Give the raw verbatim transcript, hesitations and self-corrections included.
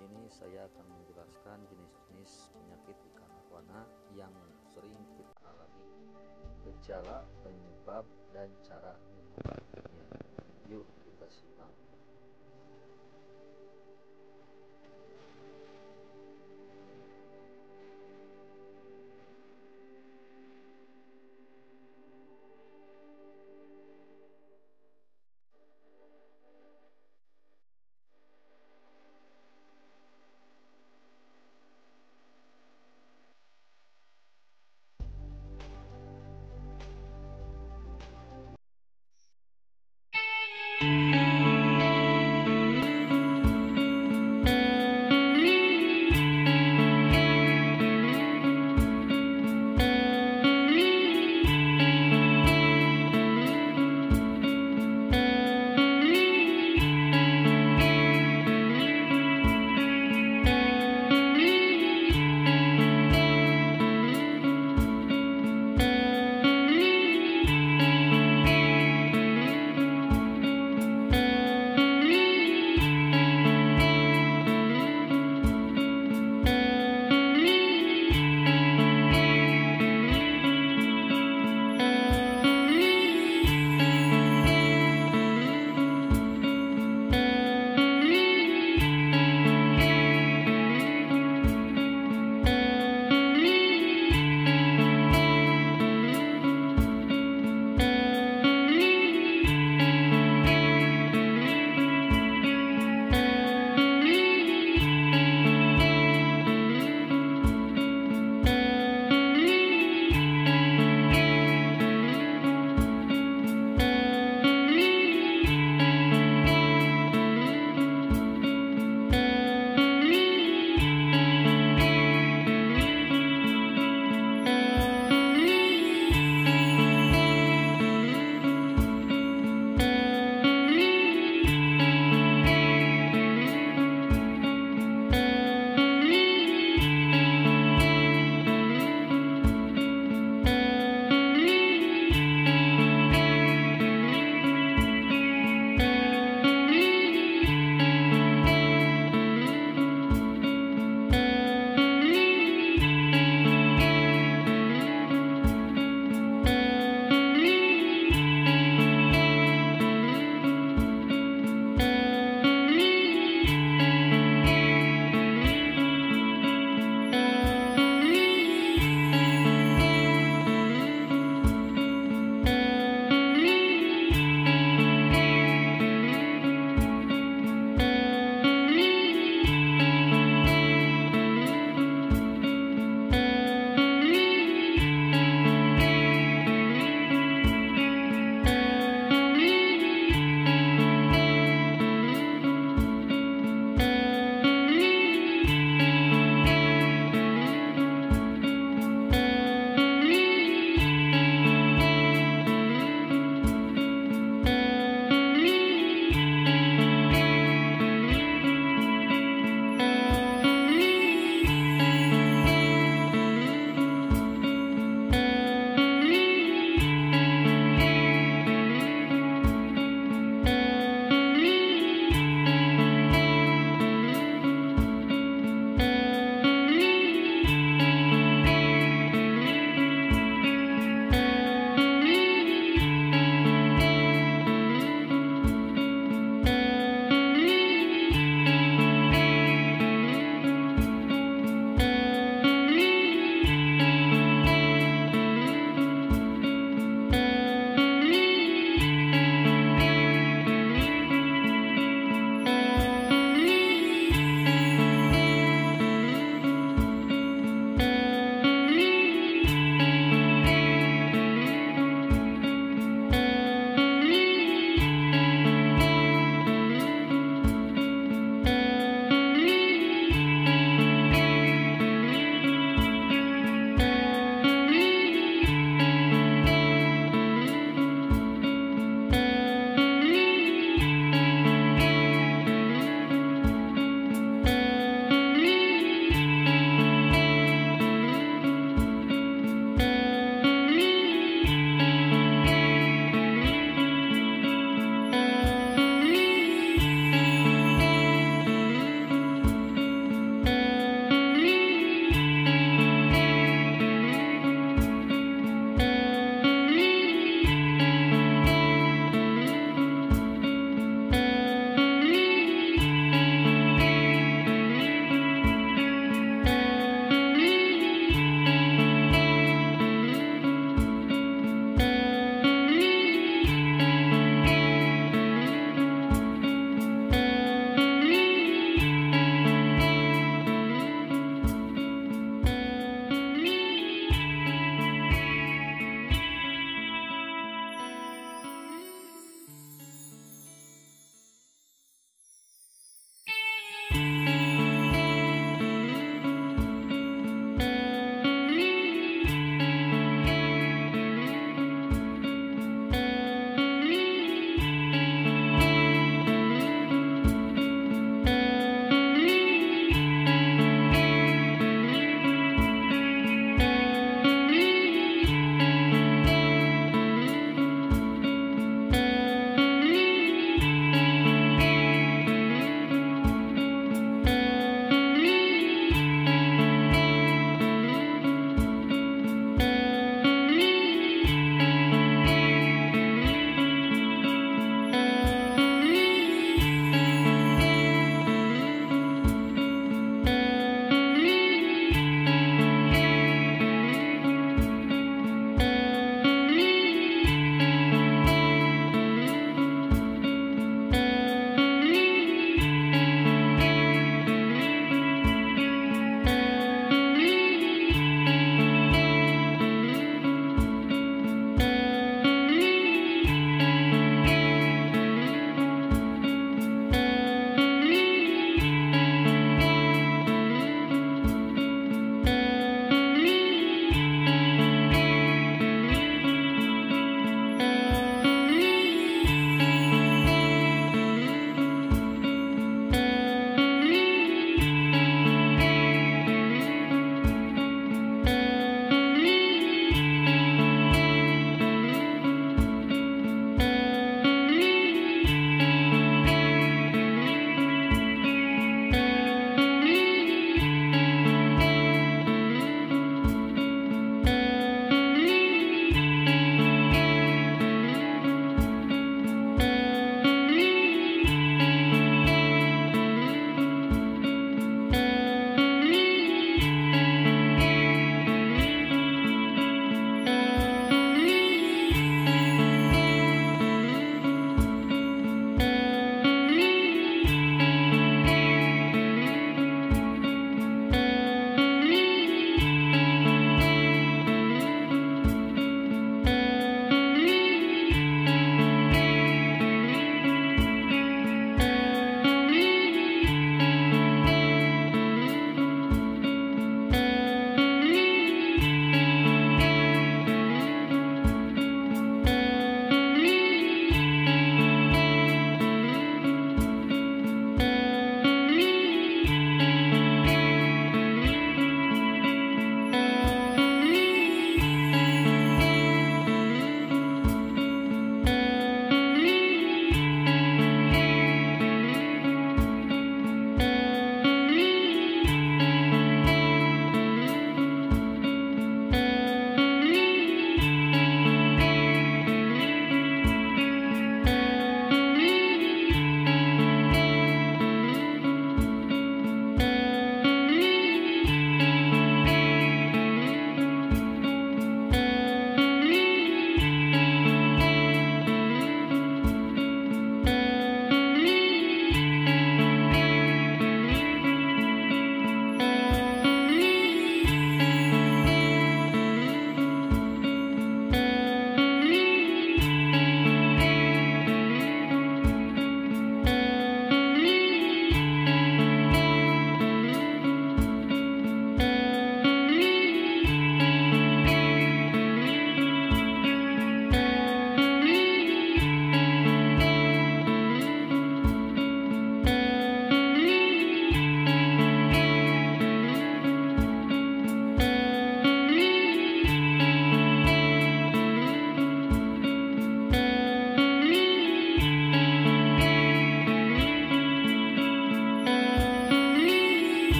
sini saya akan menjelaskan jenis-jenis penyakit ikan arowana yang sering kita alami, gejala, penyebab, dan cara mengobatinya. Yuk kita simak. Music.